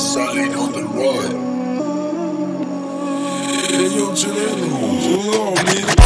outside on the run. Hey, yo, Janelle, hold on, man.